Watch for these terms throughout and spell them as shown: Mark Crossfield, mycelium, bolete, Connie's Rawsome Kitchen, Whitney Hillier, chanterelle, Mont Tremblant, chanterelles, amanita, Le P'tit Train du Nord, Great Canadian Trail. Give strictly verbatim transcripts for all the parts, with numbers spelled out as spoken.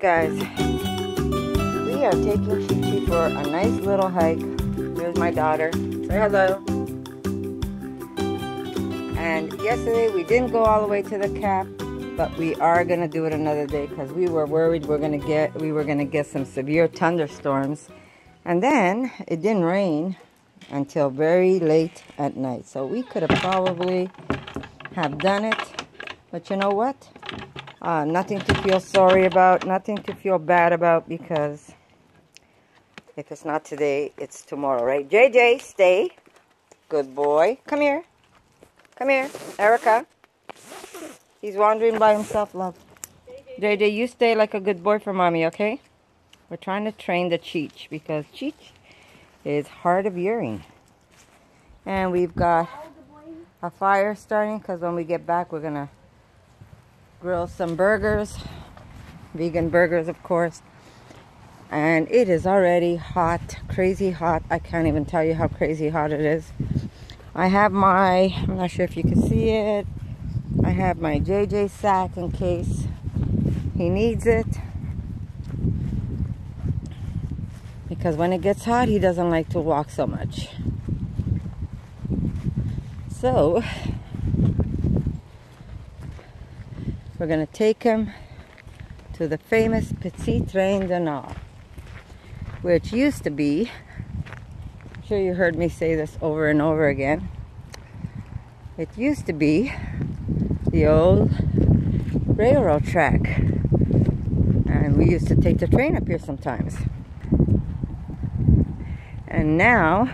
guys, we are taking Chi-Chi for a nice little hike. There's my daughter. Say hello. And yesterday we didn't go all the way to the cap, but we are gonna do it another day because we were worried we're gonna get we were gonna get some severe thunderstorms, and then it didn't rain until very late at night. So we could have probably have done it, but you know what? Uh, nothing to feel sorry about, nothing to feel bad about, because if it's not today, it's tomorrow, right? J J, stay. Good boy. Come here. Come here, Erica. He's wandering by himself, love. J J, you stay like a good boy for mommy, okay? We're trying to train the Cheech, because Cheech is hard of hearing. And we've got a fire starting, because when we get back, we're going to grill some burgers. Vegan burgers, of course. And it is already hot, crazy hot. I can't even tell you how crazy hot it is. I have my, I'm not sure if you can see it, I have my J J sack in case he needs it, because when it gets hot, he doesn't like to walk so much. So we're going to take him to the famous P'tit Train du Nord, which used to be, sure you heard me say this over and over again, it used to be the old railroad track, and we used to take the train up here sometimes, and now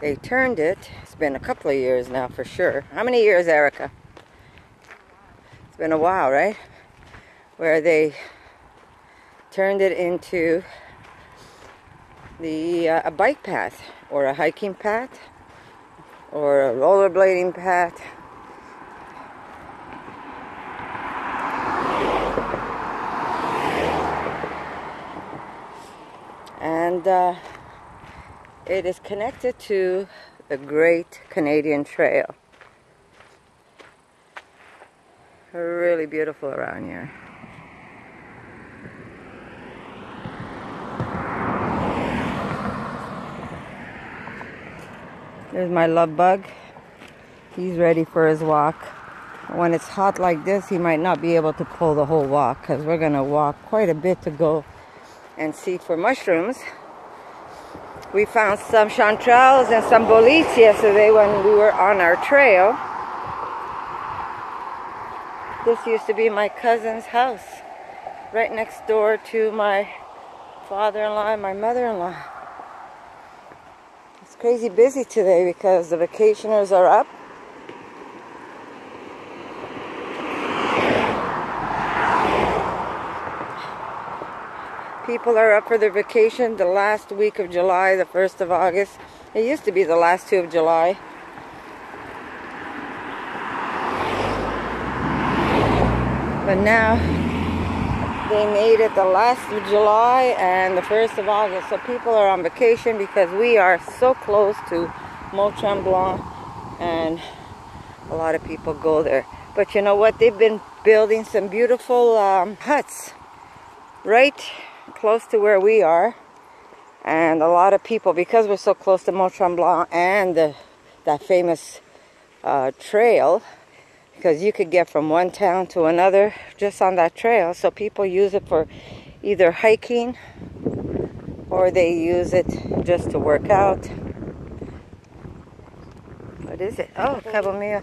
they turned it. It's been a couple of years now for sure. How many years, Erica? It's been a while, right? Where they turned it into the uh, a bike path, or a hiking path, or a rollerblading path. And uh, it is connected to the Great Canadian Trail. Really beautiful around here. There's my love bug. He's ready for his walk. When it's hot like this, he might not be able to pull the whole walk, because we're going to walk quite a bit to go and see for mushrooms. We found some chanterelles and some boletes yesterday when we were on our trail. This used to be my cousin's house, right next door to my father-in-law and my mother-in-law. Crazy busy today because the vacationers are up. People are up for their vacation the last week of July, the first of August. It used to be the last two of July. But now they made it the last of July and the first of August, so people are on vacation, because we are so close to Mont Tremblant, and a lot of people go there. But you know what? They've been building some beautiful um, huts right close to where we are, and a lot of people, because we're so close to Mont Tremblant and the, that famous uh, trail, because you could get from one town to another just on that trail. So people use it for either hiking, or they use it just to work out. What is it? Oh, Cabo Mio.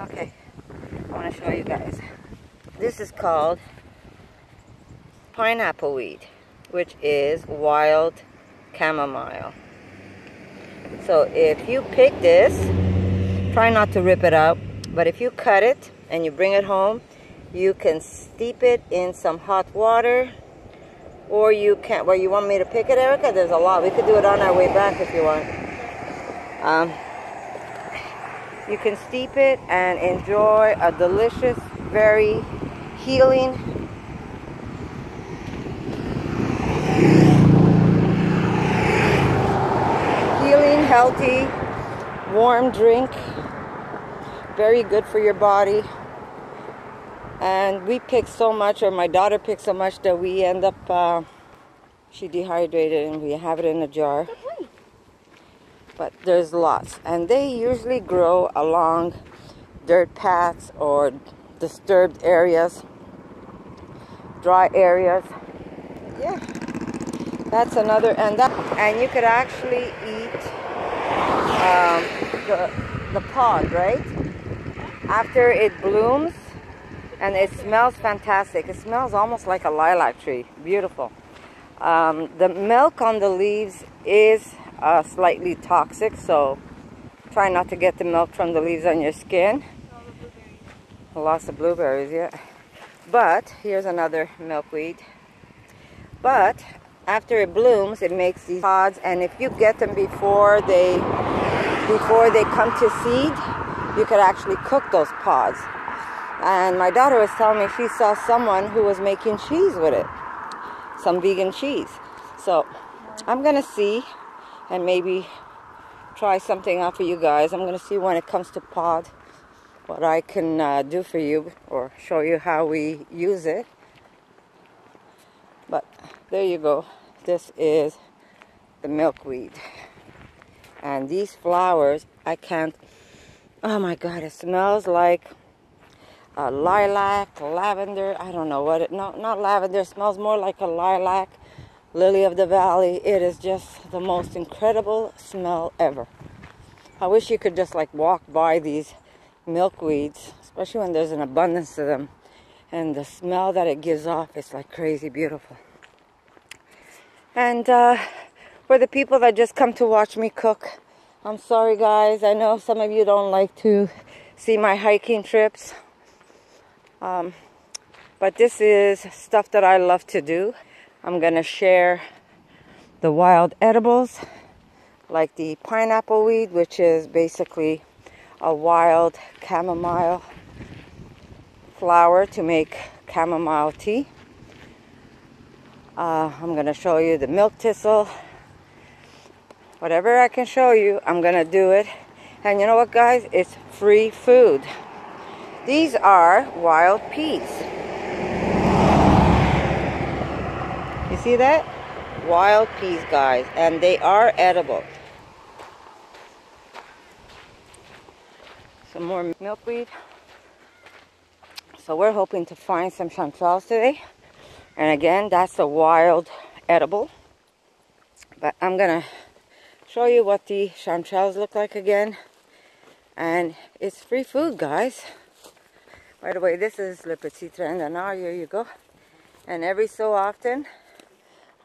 Okay, I want to show you guys. This is called pineapple weed, which is wild chamomile. So if you pick this, try not to rip it out, but if you cut it and you bring it home, you can steep it in some hot water, or you can't. Well, you want me to pick it, Erica? There's a lot. We could do it on our way back if you want. Um, you can steep it and enjoy a delicious, very healing healing, healthy, warm drink. Very good for your body, And we picked so much, or my daughter picked so much, that we end up, uh, she dehydrated, and we have it in a jar. But there's lots. And they usually grow along dirt paths or disturbed areas, dry areas. Yeah, that's another. And that, and you could actually eat um, the, the pod, right? After it blooms, and it smells fantastic. It smells almost like a lilac tree. Beautiful. Um, the milk on the leaves is uh, slightly toxic, so try not to get the milk from the leaves on your skin. Lots of blueberries, yeah. But here's another milkweed. But after it blooms, it makes these pods, and if you get them before they before they come to seed, you could actually cook those pods. And my daughter was telling me she saw someone who was making cheese with it, some vegan cheese. So I'm gonna see and maybe try something out for you guys. I'm gonna see when it comes to pod what I can uh, do for you, or show you how we use it. But there you go. This is the milkweed. And these flowers, I can't... Oh my God, it smells like a lilac, lavender. I don't know what it... No, not lavender. It smells more like a lilac, lily of the valley. It is just the most incredible smell ever. I wish you could just like walk by these milkweeds, especially when there's an abundance of them. And the smell that it gives off is like crazy beautiful. And uh, for the people that just come to watch me cook, I'm sorry guys. I know some of you don't like to see my hiking trips. Um, but this is stuff that I love to do. I'm going to share the wild edibles, like the pineapple weed, which is basically a wild chamomile flower to make chamomile tea. Uh, I'm going to show you the milk thistle. Whatever I can show you, I'm going to do it. And you know what, guys? It's free food. These are wild peas. You see that? Wild peas, guys. And they are edible. Some more milkweed. So we're hoping to find some chanterelles today. And again, that's a wild edible. But I'm gonna show you what the chanterelles look like again. And it's free food, guys. By the way, this is Le P'tit Train du Nord. Here you go. And every so often,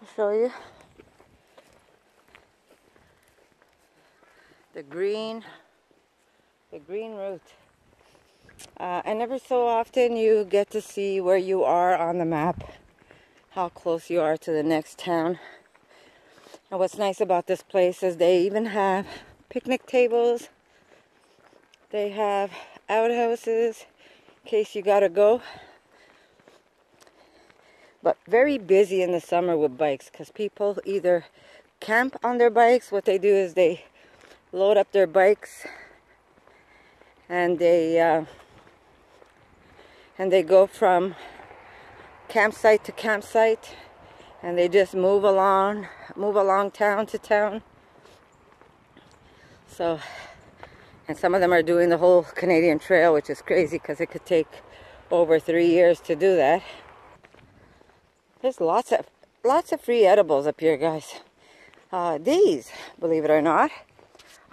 I'll show you the green, the green root. Uh, and every so often you get to see where you are on the map, how close you are to the next town. And what's nice about this place is they even have picnic tables. They have outhouses in case you gotta go. But very busy in the summer with bikes, because people either camp on their bikes. What they do is they load up their bikes and they... Uh, And they go from campsite to campsite, and they just move along, move along town to town. So, and some of them are doing the whole Canadian Trail, which is crazy because it could take over three years to do that. There's lots of, lots of free edibles up here, guys. Uh, these, believe it or not,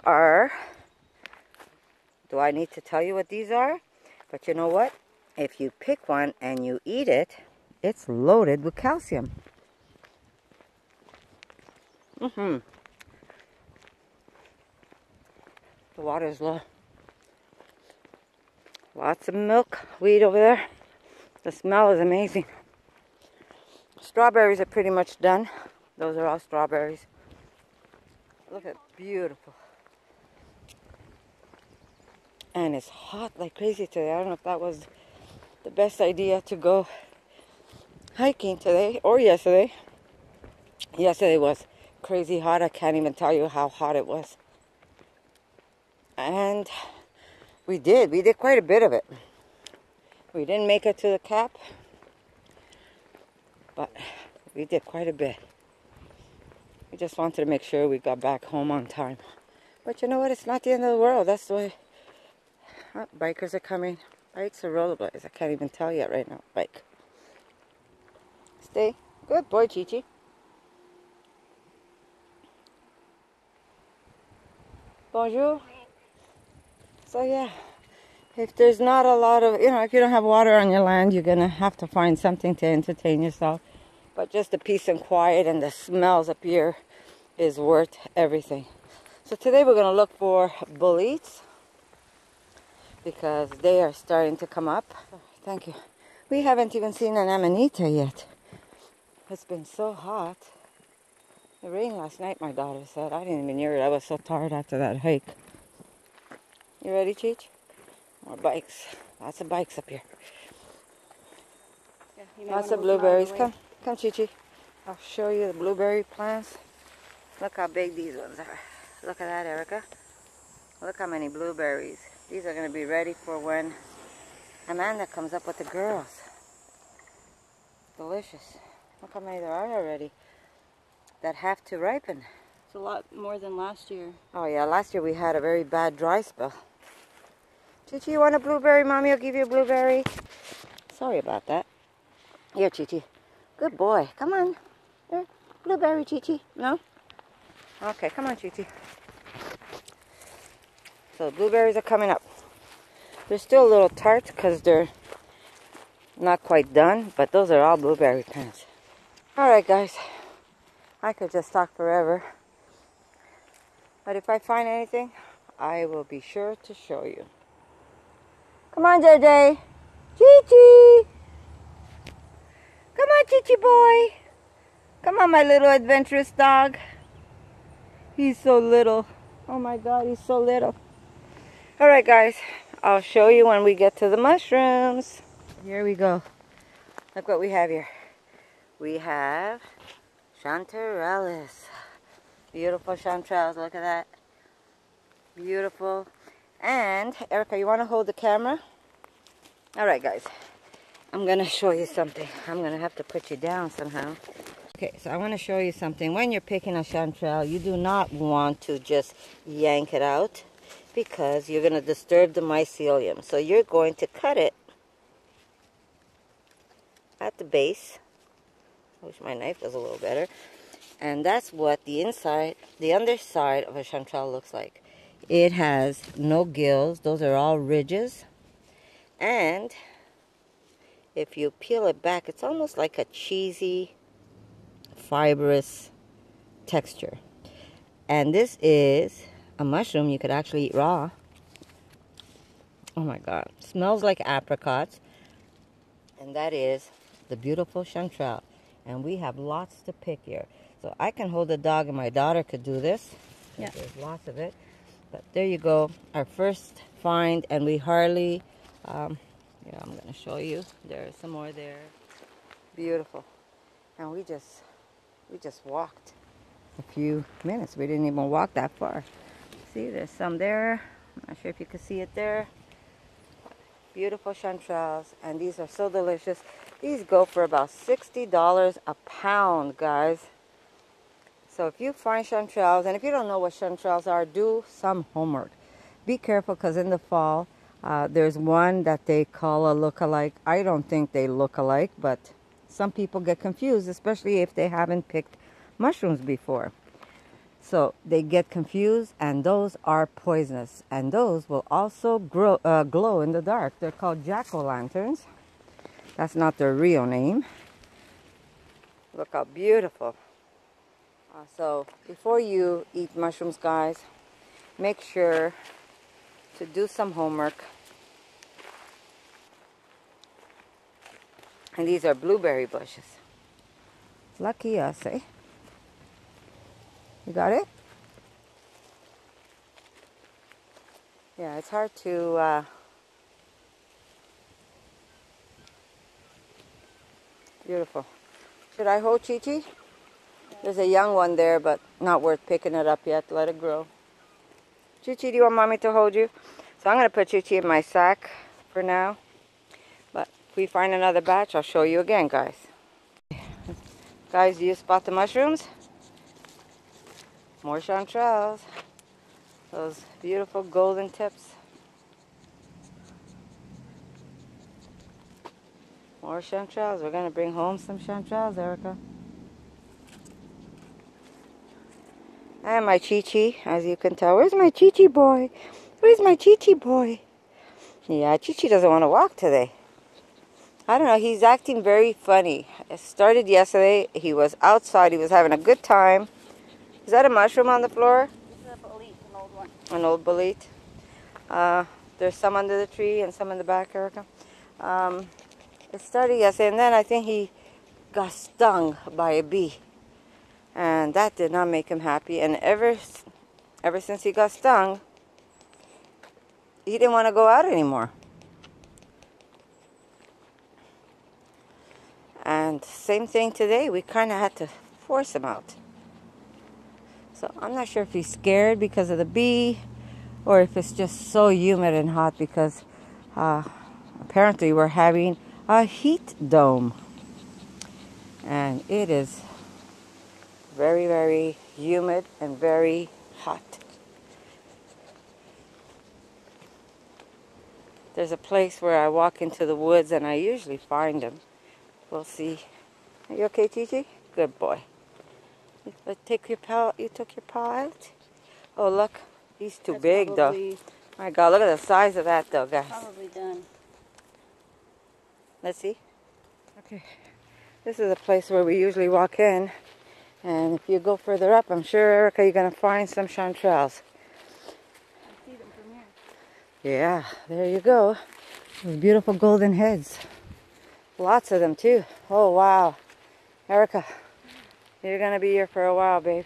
are... Do I need to tell you what these are? But you know what? If you pick one and you eat it, it's loaded with calcium. Mm-hmm. The water's low. Lots of milkweed over there. The smell is amazing. Strawberries are pretty much done. Those are all strawberries. Look at beautiful. And it's hot like crazy today. I don't know if that was the best idea to go hiking today or yesterday. Yesterday was crazy hot. I can't even tell you how hot it was. And we did. We did quite a bit of it. We didn't make it to the cap, but we did quite a bit. We just wanted to make sure we got back home on time. But you know what? It's not the end of the world. That's the way oh, bikers are coming. Bikes or rollerblades? I can't even tell yet right now. Bike. Stay. Good boy, Chi-Chi. Bonjour. So yeah, if there's not a lot of, you know, if you don't have water on your land, you're going to have to find something to entertain yourself. But just the peace and quiet and the smells up here is worth everything. So today we're going to look for boletes because they are starting to come up. Thank you. We haven't even seen an amanita yet. It's been so hot. It rained last night, my daughter said. I didn't even hear it. I was so tired after that hike. You ready, Cheech? More bikes. Lots of bikes up here. Yeah, lots of blueberries. Come, come, Chi-Chi. I'll show you the blueberry plants. Look how big these ones are. Look at that, Erica. Look how many blueberries. These are going to be ready for when Amanda comes up with the girls. Delicious. Look how many there are already that have to ripen. It's a lot more than last year. Oh, yeah. Last year we had a very bad dry spell. Chi-Chi, you want a blueberry? Mommy will give you a blueberry. Sorry about that. Here, Chi-Chi. Good boy. Come on. Here. Blueberry, Chi-Chi. No? Okay, come on, Chi-Chi. So blueberries are coming up. They're still a little tart because they're not quite done, but those are all blueberry plants. All right, guys. I could just talk forever. But if I find anything, I will be sure to show you. Come on, J J. Chi-Chi. Come on, Chi-Chi boy. Come on, my little adventurous dog. He's so little. Oh my God, he's so little. All right, guys. I'll show you when we get to the mushrooms. Here we go. Look what we have here. We have chanterelles. Beautiful chanterelles. Look at that. Beautiful. And, Erica, you want to hold the camera? All right, guys. I'm going to show you something. I'm going to have to put you down somehow. Okay, so I want to show you something. When you're picking a chanterelle, you do not want to just yank it out because you're going to disturb the mycelium. So you're going to cut it at the base. I wish my knife was a little better. And that's what the inside, the underside of a chanterelle looks like. It has no gills. Those are all ridges. And if you peel it back, it's almost like a cheesy, fibrous texture. And this is a mushroom you could actually eat raw. Oh my God. Smells like apricots. And that is the beautiful chanterelle. And we have lots to pick here. So I can hold the dog and my daughter could do this. Yeah. There's lots of it. But there you go, our first find, and we hardly, um, yeah, I'm going to show you, there's some more there, beautiful, and we just, we just walked a few minutes, we didn't even walk that far. See, there's some there, I'm not sure if you can see it there, beautiful chanterelles, and these are so delicious. These go for about sixty dollars a pound, guys. So if you find chanterelles, and if you don't know what chanterelles are, do some homework. Be careful because in the fall, uh, there's one that they call a look-alike. I don't think they look alike, but some people get confused, especially if they haven't picked mushrooms before. So they get confused, and those are poisonous. And those will also grow, uh, glow in the dark. They're called jack-o'-lanterns. That's not their real name. Look how beautiful. Uh, so before you eat mushrooms, guys, make sure to do some homework. And these are blueberry bushes. Lucky us, eh? You got it? Yeah, it's hard to... Uh, beautiful. Should I hold Chi-Chi? There's a young one there, but not worth picking it up yet. Let it grow. Chi-Chi, do you want Mommy to hold you? So I'm going to put Chi-Chi in my sack for now. But If we find another batch, I'll show you again, guys. Guys, do you spot the mushrooms? More chanterelles. Those beautiful golden tips. More chanterelles. We're going to bring home some chanterelles, Erica. And my Chi-Chi, as you can tell. Where's my Chi-Chi boy? Where's my Chi-Chi boy? Yeah, Chi-Chi doesn't want to walk today. I don't know, he's acting very funny. It started yesterday, he was outside, he was having a good time. Is that a mushroom on the floor? This is a bolete, an old one. An old bolete. Uh, there's some under the tree and some in the back, Erica. Um, it started yesterday, and then I think he got stung by a bee. And that did not make him happy. And ever, ever since he got stung, he didn't want to go out anymore. And same thing today, we kind of had to force him out. So I'm not sure if he's scared because of the bee or if it's just so humid and hot because uh, apparently we're having a heat dome. And it is very, very humid and very hot. There's a place where I walk into the woods and I usually find him. We'll see. Are you okay, Chi-Chi? Good boy. Take your paw. You took your paw out. Oh look, he's too That's big though. My God, look at the size of that though, guys. Probably done. Let's see. Okay. This is a place where we usually walk in, and if you go further up, I'm sure Erica, you're gonna find some chanterelles. I see them from here. Yeah, there you go. Those beautiful golden heads. Lots of them too. Oh wow. Erica, you're gonna be here for a while, babe.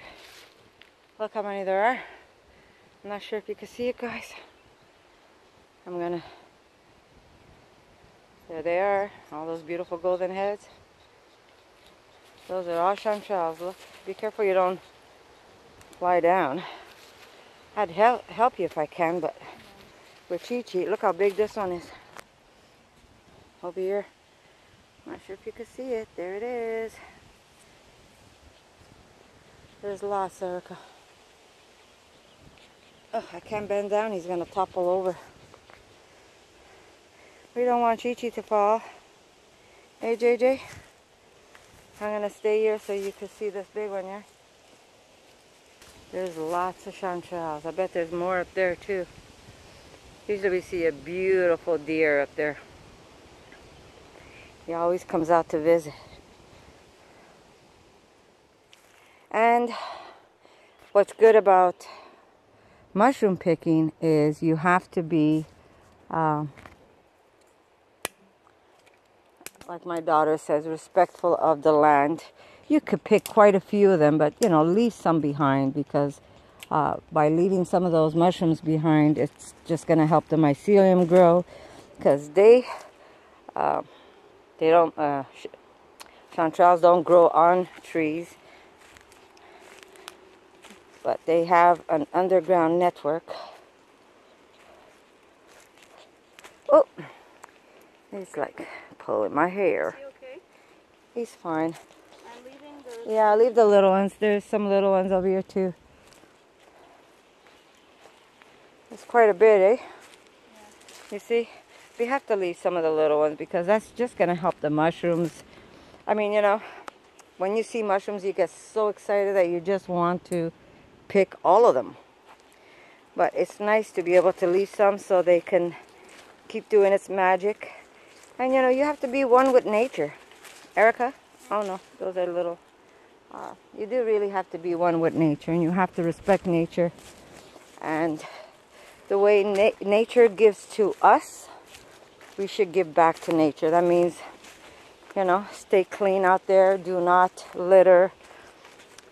Look how many there are. I'm not sure if you can see it, guys. I'm gonna... There they are. All those beautiful golden heads. Those are all chanterelles. Look, be careful you don't lie down. I'd help, help you if I can, but with Chi-Chi, look how big this one is. Over here. Not sure if you can see it. There it is. There's lots, Erica. Oh, I can't bend down. He's going to topple over. We don't want Chi-Chi to fall. Hey, J J. I'm going to stay here so you can see this big one here. There's lots of chanterelles. I bet there's more up there, too. Usually we see a beautiful deer up there. He always comes out to visit. And what's good about mushroom picking is you have to be, um, like my daughter says, respectful of the land. You could pick quite a few of them, but, you know, leave some behind because uh, by leaving some of those mushrooms behind, it's just going to help the mycelium grow because they... Uh, They don't, uh, chanterelles don't grow on trees, but they have an underground network. Oh, he's like pulling my hair. Is he okay? He's fine. I'm leaving the... Yeah, leave the little ones. There's some little ones over here too. It's quite a bit, eh? Yeah. You see? We have to leave some of the little ones because that's just going to help the mushrooms. I mean, you know, when you see mushrooms, you get so excited that you just want to pick all of them. But it's nice to be able to leave some so they can keep doing its magic. And, you know, you have to be one with nature. Erica? Oh, no. Those are little. Uh, you do really have to be one with nature, and you have to respect nature. And the way na nature gives to us, we should give back to nature. That means, you know, stay clean out there. Do not litter,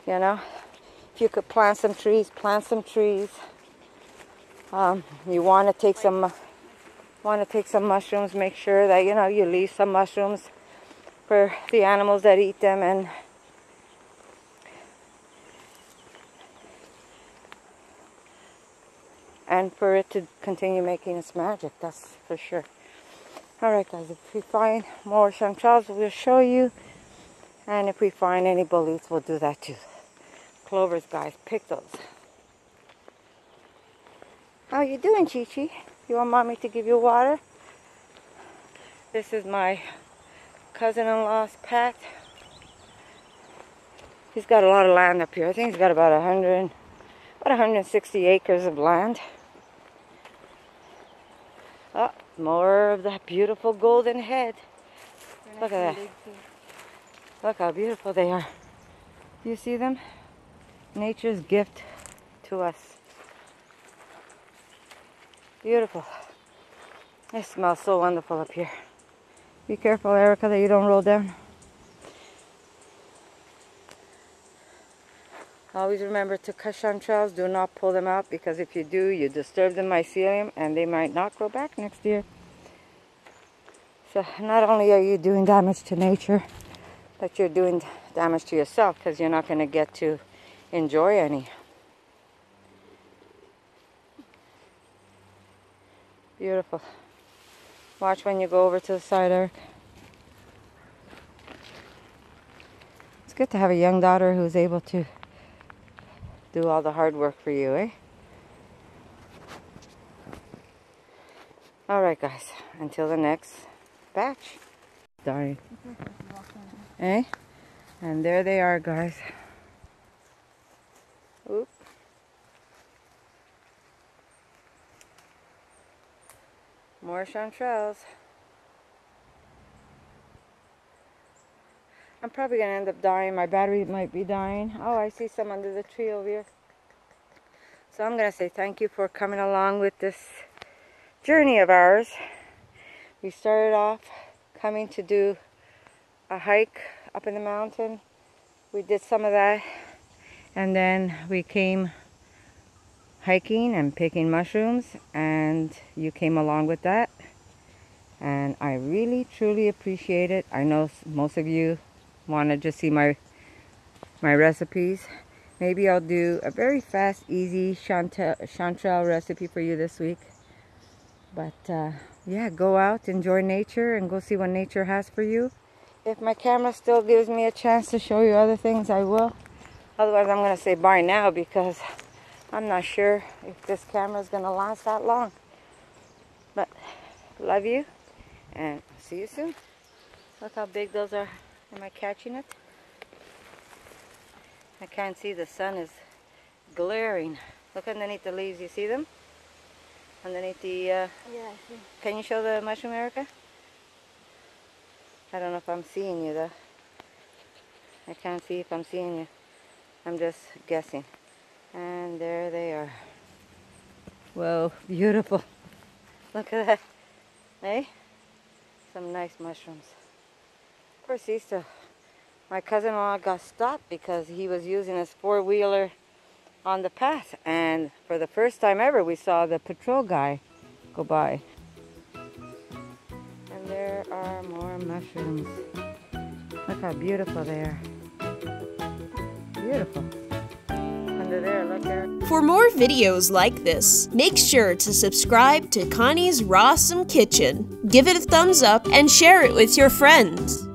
you know. If you could plant some trees, plant some trees. Um, you want to take some, want to take some mushrooms. Make sure that, you know, you leave some mushrooms for the animals that eat them. And and for it to continue making its magic, that's for sure. Alright guys, if we find more chanterelles, we'll show you. And if we find any bolutes, we'll do that too. Clovers, guys, pick those. How you doing, Chi-Chi? You want mommy to give you water? This is my cousin-in-law's Pat. He's got a lot of land up here. I think he's got about a hundred, about one hundred sixty acres of land. Oh, more of that beautiful golden head. Look at that. Look how beautiful they are. Do you see them? Nature's gift to us. Beautiful. It smells so wonderful up here. Be careful, Erica, that you don't roll down. Always remember to cut chanterelles. Do not pull them out, because if you do, you disturb the mycelium and they might not grow back next year. So not only are you doing damage to nature, but you're doing damage to yourself, because you're not going to get to enjoy any. Beautiful. Watch when you go over to the side, Eric. It's good to have a young daughter who's able to do all the hard work for you, eh? Alright guys, until the next batch. Darn. Eh? And there they are, guys. Oop. More chanterelles. I'm probably going to end up dying. My battery might be dying. Oh, I see some under the tree over here. So I'm going to say thank you for coming along with this journey of ours. We started off coming to do a hike up in the mountain. We did some of that. And then we came hiking and picking mushrooms. And you came along with that. And I really, truly appreciate it. I know most of you want to just see my my recipes. Maybe I'll do a very fast, easy chanterelle recipe for you this week. But uh, yeah, go out, enjoy nature, and go see what nature has for you. If my camera still gives me a chance to show you other things, I will. Otherwise, I'm going to say bye now, because I'm not sure if this camera is going to last that long. But love you. And see you soon. Look how big those are. Am I catching it? I can't see. The sun is glaring. Look underneath the leaves. You see them? Underneath the... Uh... Yeah, I see. Can you show the mushroom, Erica? I don't know if I'm seeing you, though. I can't see if I'm seeing you. I'm just guessing. And there they are. Whoa, beautiful. Look at that. Hey? Some nice mushrooms. Poor Sister. My cousin-in-law got stopped because he was using his four-wheeler on the path, and for the first time ever we saw the patrol guy go by. And there are more mushrooms. Look how beautiful they are. Beautiful. Under there, look there. For more videos like this, make sure to subscribe to Connie's Rawsome Kitchen, give it a thumbs up, and share it with your friends.